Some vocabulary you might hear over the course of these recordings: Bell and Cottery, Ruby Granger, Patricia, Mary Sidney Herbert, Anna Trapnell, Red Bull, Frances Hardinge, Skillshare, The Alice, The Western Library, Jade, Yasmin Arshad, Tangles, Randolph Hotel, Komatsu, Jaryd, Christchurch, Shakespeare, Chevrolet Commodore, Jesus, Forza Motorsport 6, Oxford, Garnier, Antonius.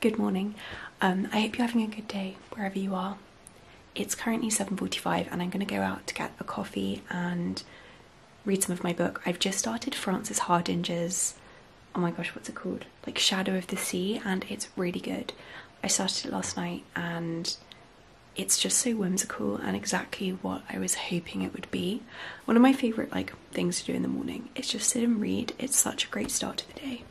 Good morning. I hope you're having a good day wherever you are. It's currently 7:45 and I'm going to go out to get a coffee and read some of my book. I've just started Frances Hardinge's, oh my gosh, what's it called? Like Shadow of the Sea, and it's really good. I started it last night and it's just so whimsical and exactly what I was hoping it would be. One of my favourite things to do in the morning is just sit and read. It's such a great start to the day.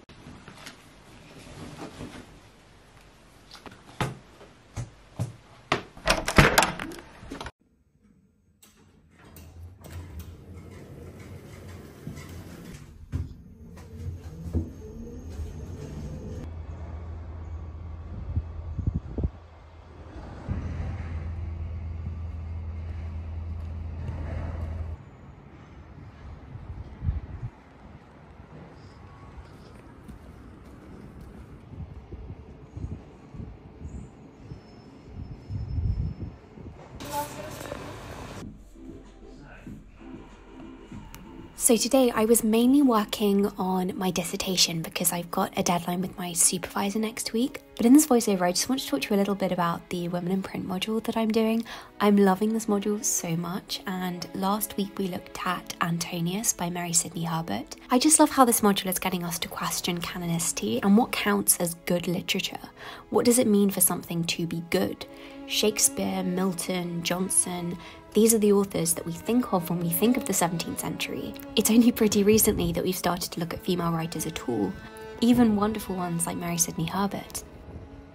So today I was mainly working on my dissertation because I've got a deadline with my supervisor next week. But in this voiceover, I just want to talk to you a little bit about the Women in Print module that I'm doing. I'm loving this module so much, and last week we looked at Antonius by Mary Sidney Herbert. I just love how this module is getting us to question canonicity and what counts as good literature. What does it mean for something to be good? Shakespeare, Milton, Johnson, these are the authors that we think of when we think of the 17th century. It's only pretty recently that we've started to look at female writers at all, even wonderful ones like Mary Sidney Herbert.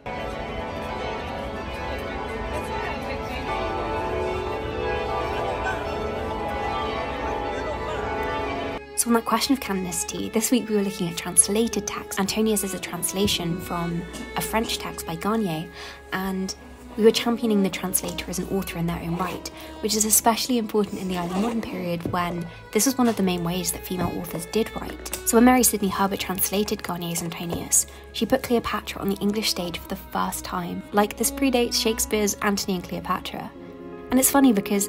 So on that question of canonicity, this week we were looking at translated texts. Antonius is a translation from a French text by Garnier, and we were championing the translator as an author in their own right, which is especially important in the early modern period when this was one of the main ways that female authors did write. So when Mary Sidney Herbert translated Garnier's Antonius, she put Cleopatra on the English stage for the first time. Like, this predates Shakespeare's Antony and Cleopatra. And it's funny because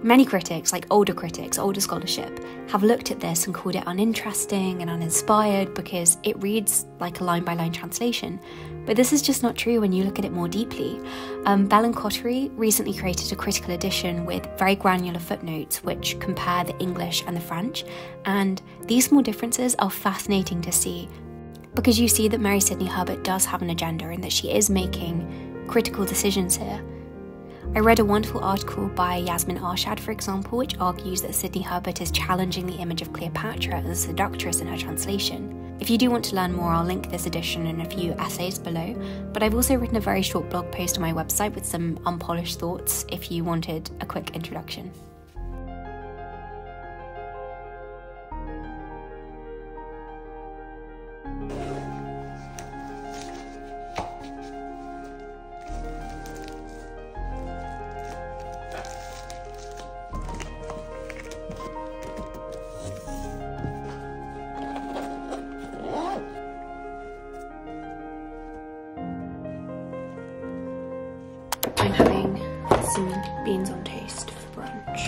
many critics, like older scholarship, have looked at this and called it uninteresting and uninspired because it reads like a line-by-line translation. But this is just not true when you look at it more deeply. Bell and Cottery recently created a critical edition with very granular footnotes which compare the English and the French, and these small differences are fascinating to see because you see that Mary Sidney Herbert does have an agenda and that she is making critical decisions here. I read a wonderful article by Yasmin Arshad, for example, which argues that Sidney Herbert is challenging the image of Cleopatra as a seductress in her translation. If you do want to learn more, I'll link this edition and a few essays below, but I've also written a very short blog post on my website with some unpolished thoughts if you wanted a quick introduction. Beans on toast for brunch.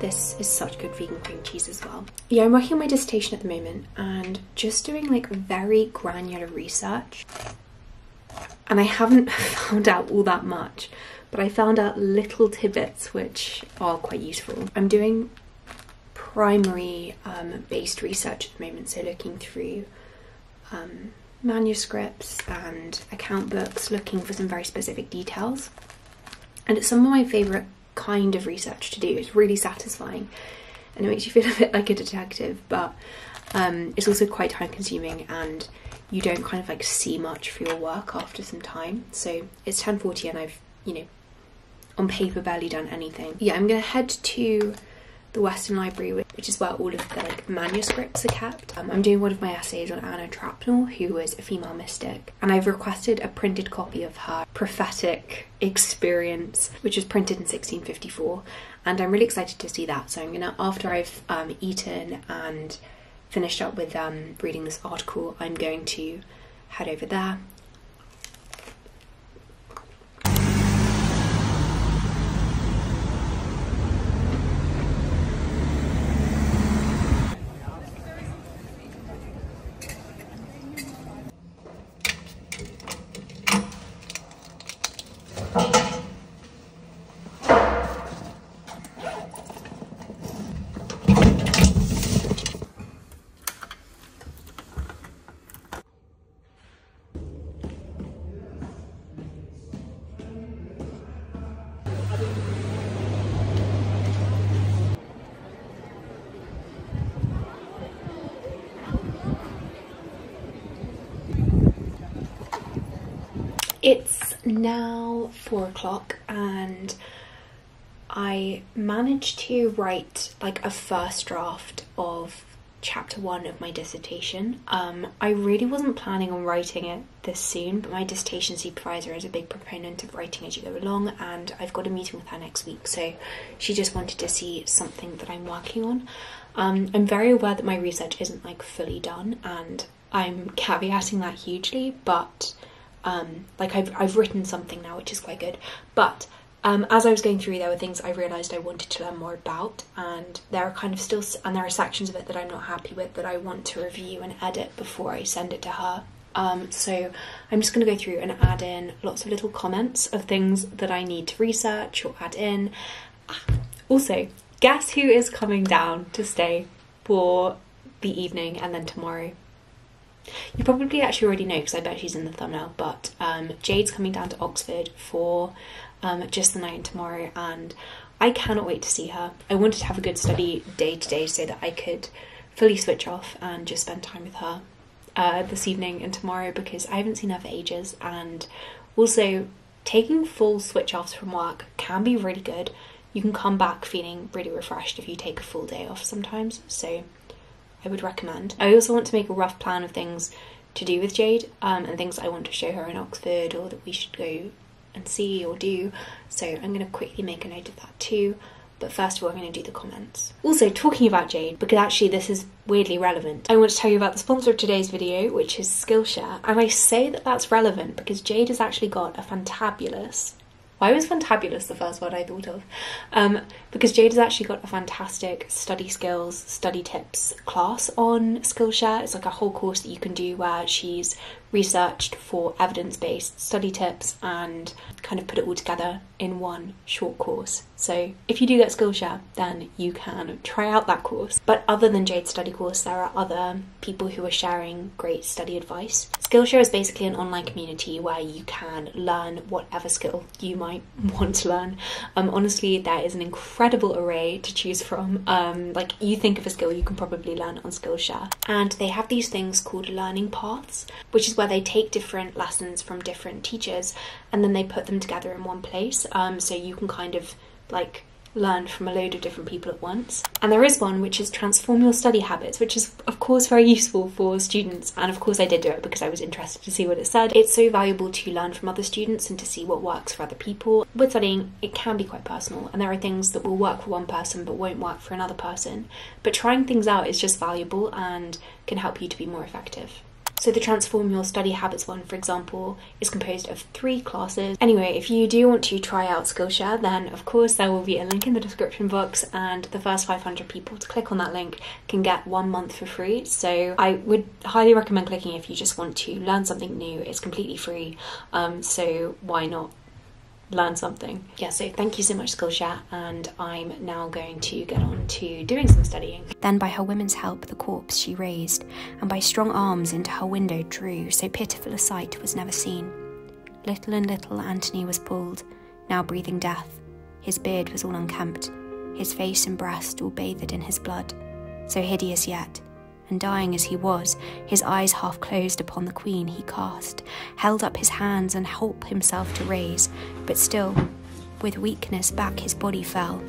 This is such good vegan cream cheese as well. Yeah, I'm working on my dissertation at the moment and just doing very granular research. And I haven't found out all that much, but I found out little tidbits which are quite useful. I'm doing primary based research at the moment, so looking through manuscripts and account books, looking for some very specific details. And it's some of my favourite kind of research to do. It's really satisfying and it makes you feel a bit like a detective, but it's also quite time consuming and you don't see much for your work after some time. So it's 10:40 and I've, on paper barely done anything. Yeah, I'm going to head to the Western Library, which is where all of the manuscripts are kept. I'm doing one of my essays on Anna Trapnell, who was a female mystic, and I've requested a printed copy of her prophetic experience, which was printed in 1654, and I'm really excited to see that. So I'm gonna, after I've eaten and finished up with reading this article, I'm going to head over there. It's now 4 o'clock and I managed to write like a first draft of chapter 1 of my dissertation. I really wasn't planning on writing it this soon, but my dissertation supervisor is a big proponent of writing as you go along, and I've got a meeting with her next week, so she just wanted to see something that I'm working on. I'm very aware that my research isn't like fully done, and I'm caveating that hugely, but like I've written something now, which is quite good. But as I was going through, there were things I realised I wanted to learn more about, and there are sections of it that I'm not happy with that I want to review and edit before I send it to her. So I'm just going to go through and add in lots of little comments of things that I need to research or add in. Also, guess who is coming down to stay for the evening and then tomorrow? You probably actually already know because I bet she's in the thumbnail, but Jade's coming down to Oxford for just the night and tomorrow, and I cannot wait to see her. I wanted to have a good study day today so that I could fully switch off and just spend time with her this evening and tomorrow, because I haven't seen her for ages. And also, taking full switch offs from work can be really good. You can come back feeling really refreshed if you take a full day off sometimes, so I would recommend. I also want to make a rough plan of things to do with Jade and things I want to show her in Oxford or that we should go and see or do. So I'm going to quickly make a note of that too. But first of all, I'm going to do the comments. Also, talking about Jade, because actually this is weirdly relevant, I want to tell you about the sponsor of today's video, which is Skillshare. And I say that that's relevant because Jade has actually got a fantabulous — why was fantabulous the first word I thought of? Because Jade has actually got a fantastic study skills, study tips class on Skillshare. It's like a whole course that you can do where she's researched for evidence-based study tips and kind of put it all together in one short course. So if you do get Skillshare, then you can try out that course. But other than Jade's study course, there are other people who are sharing great study advice. Skillshare is basically an online community where you can learn whatever skill you might want to learn. Honestly, there is an incredible array to choose from. Like, you think of a skill, you can probably learn on Skillshare. And they have these things called learning paths, which is where they take different lessons from different teachers and then they put them together in one place. So you can kind of like learn from a load of different people at once. And there is one which is transform your study habits, which is of course very useful for students, and of course I did do it because I was interested to see what it said. It's so valuable to learn from other students and to see what works for other people. With studying, it can be quite personal, and there are things that will work for one person but won't work for another person, but trying things out is just valuable and can help you to be more effective. So the Transform Your Study Habits one, for example, is composed of 3 classes. Anyway, if you do want to try out Skillshare, then of course there will be a link in the description box, and the first 500 people to click on that link can get 1 month for free. So I would highly recommend clicking if you just want to learn something new. It's completely free, so why not learn something? Yeah, so thank you so much, Skillshare, and I'm now going to get on to doing some studying. Then by her women's help the corpse she raised, and by strong arms into her window drew, so pitiful a sight was never seen. Little and little Antony was pulled, now breathing death. His beard was all unkempt, his face and breast all bathed in his blood, so hideous yet. And dying as he was, his eyes half closed upon the queen he cast, held up his hands and helped himself to raise, but still, with weakness back his body fell.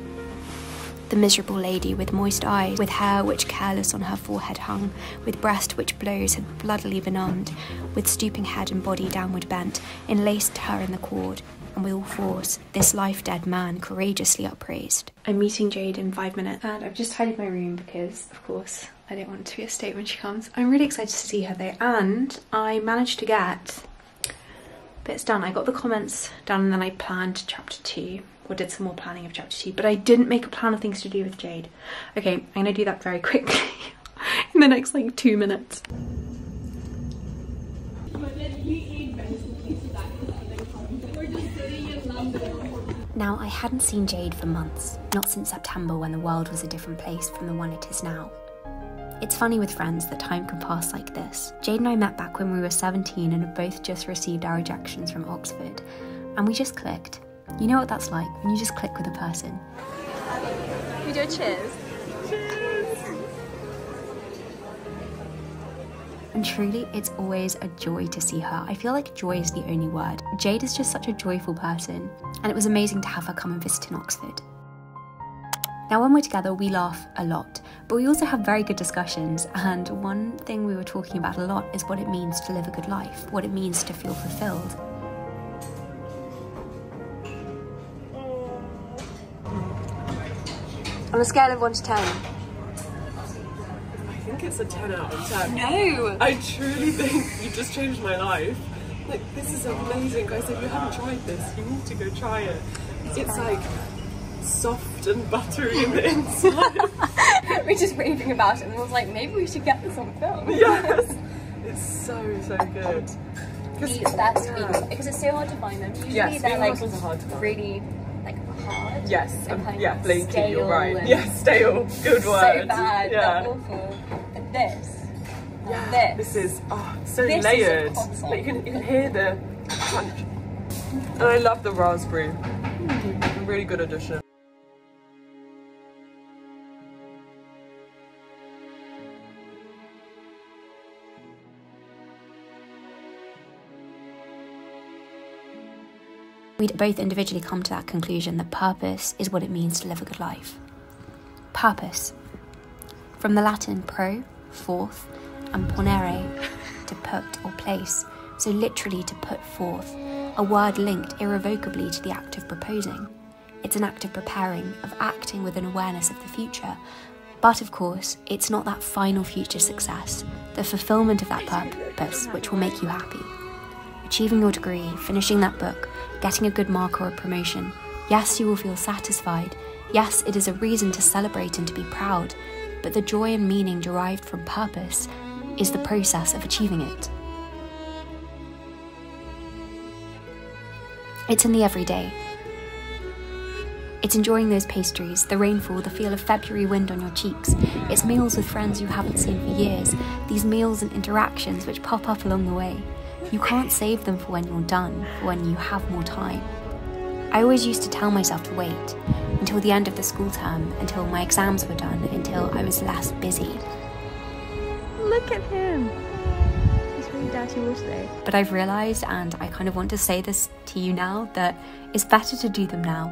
The miserable lady with moist eyes, with hair which careless on her forehead hung, with breast which blows had bloodily benumbed, with stooping head and body downward bent, enlaced her in the cord, on with all fours, this life-dead man courageously upraised. I'm meeting Jade in 5 minutes, and I've just tidied my room because, of course, I don't want it to be a state when she comes. I'm really excited to see her though, and I managed to get bits done. I got the comments done and then I planned chapter 2, or did some more planning of chapter 2, but I didn't make a plan of things to do with Jade. Okay, I'm gonna do that very quickly in the next like 2 minutes. Now, I hadn't seen Jade for months, not since September when the world was a different place from the one it is now. It's funny with friends that time can pass like this. Jade and I met back when we were 17 and had both just received our rejections from Oxford, and we just clicked. You know what that's like, when you just click with a person. We do a cheers. Cheers! And truly, it's always a joy to see her. I feel like joy is the only word. Jade is just such a joyful person, and it was amazing to have her come and visit in Oxford. Now, when we're together, we laugh a lot, but we also have very good discussions, and one thing we were talking about a lot is what it means to live a good life, what it means to feel fulfilled. On a scale of 1 to 10. I think it's a 10 out of 10. No! I truly think you just changed my life. Like, this is amazing, guys. If you haven't tried this, you need to go try it. It's like soft and buttery in the inside. We're just raving about it and I was like, maybe we should get this on film. Yes! It's so good. Because it's so hard to find them. Usually yes, they're like hard to find. Really like hard. Yes, and kind of blinky, stale, you're right. Yes, stale, good word. So bad, yeah. They're awful. But this, yeah, this is so this layered. Like you can hear the crunch. And I love the raspberry. Mm. Really good addition. We'd both individually come to that conclusion that purpose is what it means to live a good life. Purpose. From the Latin pro, forth, and ponere, to put or place, so literally to put forth, a word linked irrevocably to the act of proposing. It's an act of preparing, of acting with an awareness of the future. But of course, it's not that final future success, the fulfillment of that purpose which will make you happy. Achieving your degree, finishing that book, getting a good mark or a promotion. Yes, you will feel satisfied. Yes, it is a reason to celebrate and to be proud. But the joy and meaning derived from purpose is the process of achieving it. It's in the everyday. It's enjoying those pastries, the rainfall, the feel of February wind on your cheeks. It's meals with friends you haven't seen for years. These meals and interactions which pop up along the way. You can't save them for when you're done, for when you have more time. I always used to tell myself to wait until the end of the school term, until my exams were done, until I was less busy. Look at him! He's really dirty water though. But I've realised, and I kind of want to say this to you now, that it's better to do them now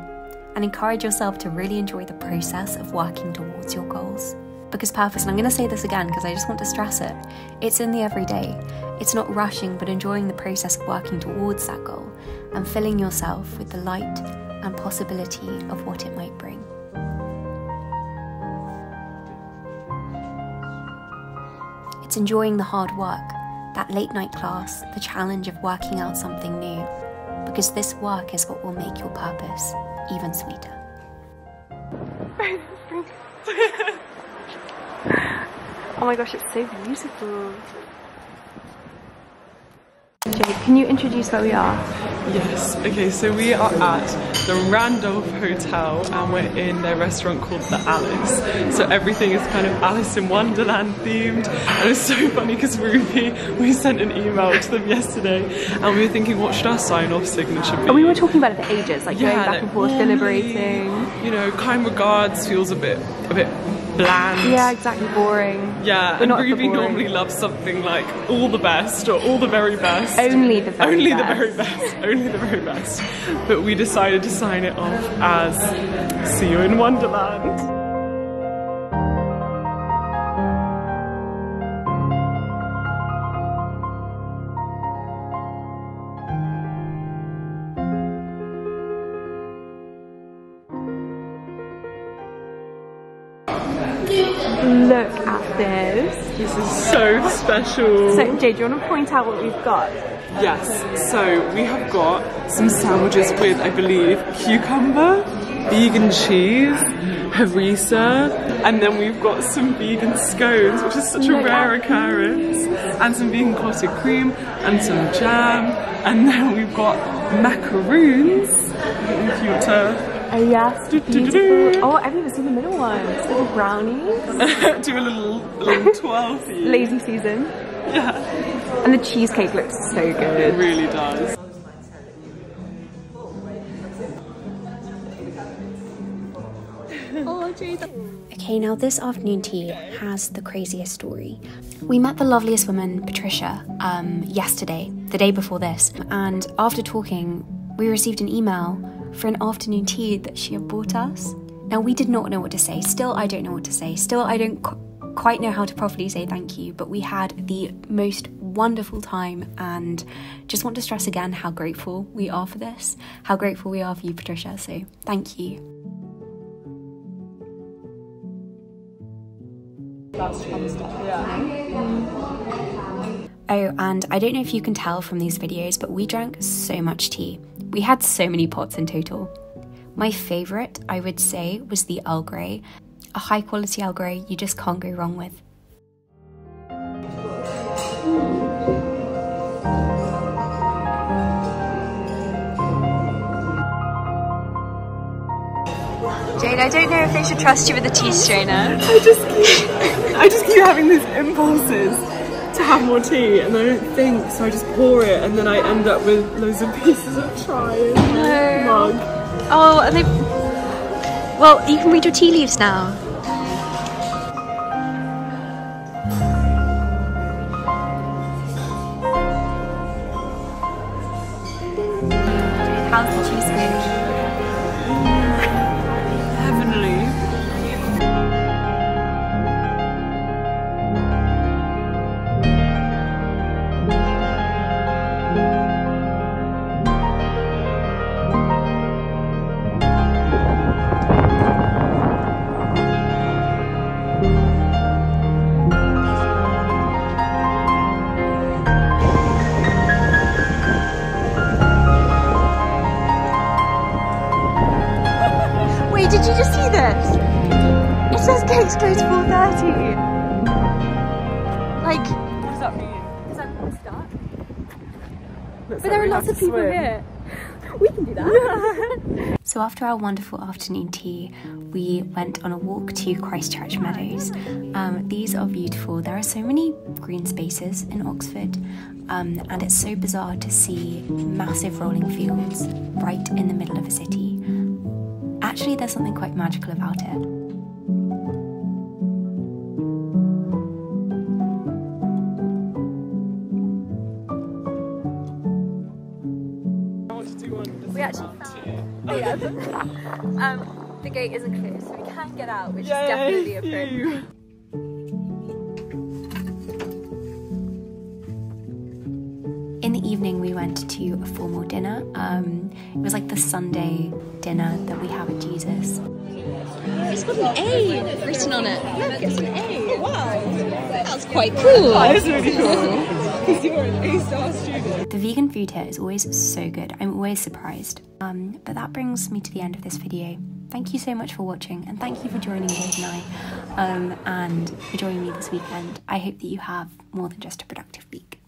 and encourage yourself to really enjoy the process of working towards your goals. Because purpose, and I'm going to say this again because I just want to stress it, it's in the everyday. It's not rushing, but enjoying the process of working towards that goal and filling yourself with the light and possibility of what it might bring. It's enjoying the hard work, that late night class, the challenge of working out something new, because this work is what will make your purpose even sweeter. Oh my gosh, it's so beautiful. Jade, can you introduce where we are? Yes, okay, so we are at the Randolph Hotel and we're in their restaurant called The Alice. So everything is kind of Alice in Wonderland themed, and it's so funny because Ruby, we sent an email to them yesterday and we were thinking, what should our sign-off signature be? And we were talking about it for ages, like going back and forth, deliberating. You know, kind regards feels a bit bland. Yeah, exactly, boring. Yeah, and Ruby normally loves something like all the best or all the very best. Only the very best. Only the very best. Only the very best. But we decided to sign it off as See You in Wonderland. Look at this. This is so special. So, Jade, do you want to point out what we've got? Yes. So, we have got some sandwiches with, I believe, cucumber, vegan cheese, harissa, and then we've got some vegan scones, which is such a rare occurrence, and some vegan clotted cream, and some jam, and then we've got macaroons in pewter. Yes, beautiful. Oh, I've even seen the middle ones. Little brownies. Do a little twirl. Lazy season. Yeah. And the cheesecake looks so good. It really does. Okay, now this afternoon tea has the craziest story. We met the loveliest woman, Patricia, yesterday, the day before this, and after talking, we received an email for an afternoon tea that she had bought us. Now, we did not know what to say. Still, I don't know what to say. Still, I don't quite know how to properly say thank you, but we had the most wonderful time, and just want to stress again how grateful we are for this, how grateful we are for you, Patricia, so thank you. That's fun stuff, yeah. Oh, and I don't know if you can tell from these videos, but we drank so much tea. We had so many pots in total. My favourite, I would say, was the Earl Grey. A high quality Earl Grey you just can't go wrong with. Jade, I don't know if they should trust you with a tea strainer. I just keep having these impulses to have more tea, and I don't think, so I just pour it, and then I end up with loads of pieces of chai in my mug. Oh, and they... Well, you can read your tea leaves now. How's the cheesecake? So after our wonderful afternoon tea, we went on a walk to Christchurch Meadows. These are beautiful. There are so many green spaces in Oxford, and it's so bizarre to see massive rolling fields right in the middle of a city. Actually, there's something quite magical about it. The gate isn't closed, so we can get out, which is definitely a pro. In the evening, we went to a formal dinner. It was like the Sunday dinner that we have at Jesus. It's got an A written on it. Look, it's an A. Wow, that's quite cool. That is really cool. The vegan food here is always so good. I'm always surprised. But that brings me to the end of this video. Thank you so much for watching, and thank you for joining Jade and I, and for joining me this weekend. I hope that you have more than just a productive week.